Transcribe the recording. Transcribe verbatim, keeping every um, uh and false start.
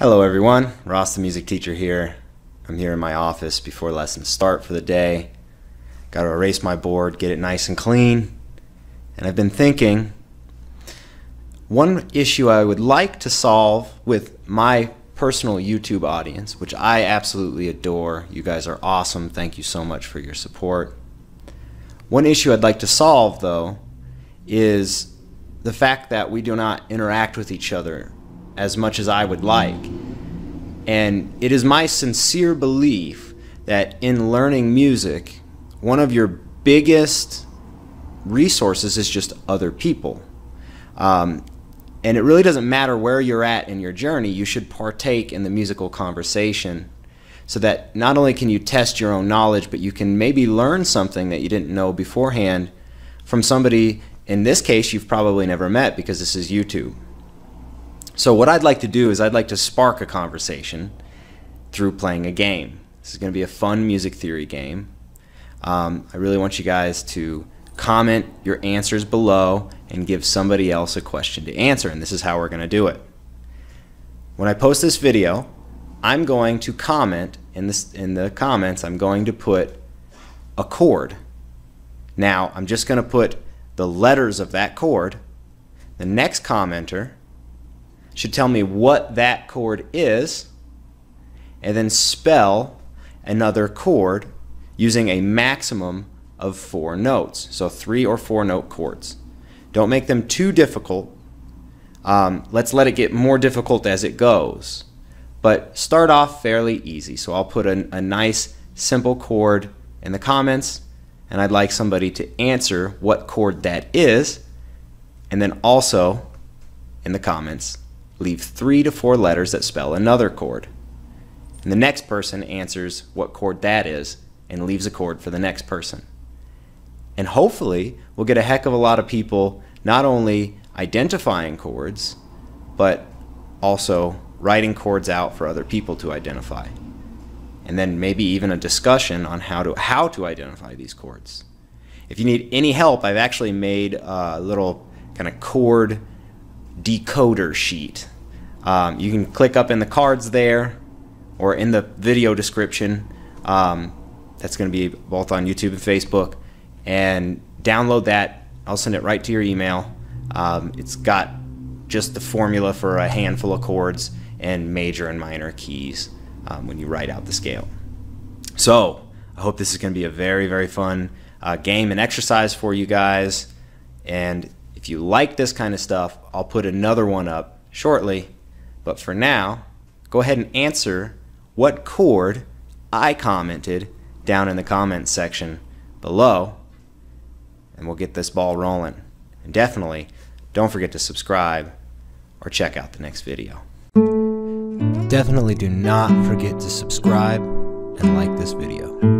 Hello everyone, Ross the Music Teacher here. I'm here in my office before lessons start for the day. Got to erase my board, get it nice and clean. And I've been thinking, one issue I would like to solve with my personal YouTube audience, which I absolutely adore. You guys are awesome. Thank you so much for your support. One issue I'd like to solve, though, is the fact that we do not interact with each other as much as I would like. And it is my sincere belief that in learning music, one of your biggest resources is just other people. Um, and it really doesn't matter where you're at in your journey, you should partake in the musical conversation so that not only can you test your own knowledge, but you can maybe learn something that you didn't know beforehand from somebody, in this case, you've probably never met because this is YouTube. So what I'd like to do is I'd like to spark a conversation through playing a game. This is going to be a fun music theory game. Um, I really want you guys to comment your answers below and give somebody else a question to answer, and this is how we're going to do it. When I post this video, I'm going to comment, in, this, in the comments, I'm going to put a chord. Now, I'm just going to put the letters of that chord. The next commenter should tell me what that chord is and then spell another chord using a maximum of four notes. So three or four note chords. Don't make them too difficult. Um, let's let it get more difficult as it goes. But start off fairly easy. So I'll put an, a nice simple chord in the comments, and I'd like somebody to answer what chord that is, and then also in the comments leave three to four letters that spell another chord. And the next person answers what chord that is and leaves a chord for the next person. And hopefully we'll get a heck of a lot of people not only identifying chords, but also writing chords out for other people to identify. And then maybe even a discussion on how to, how to identify these chords. If you need any help, I've actually made a little kind of chord decoder sheet. Um, you can click up in the cards there or in the video description. Um, that's going to be both on YouTube and Facebook, and download that. I'll send it right to your email. Um, it's got just the formula for a handful of chords and major and minor keys um, when you write out the scale. So I hope this is going to be a very, very fun uh, game and exercise for you guys. And if you like this kind of stuff, I'll put another one up shortly, but for now, go ahead and answer what chord I commented down in the comments section below, and we'll get this ball rolling. And definitely, don't forget to subscribe or check out the next video. Definitely do not forget to subscribe and like this video.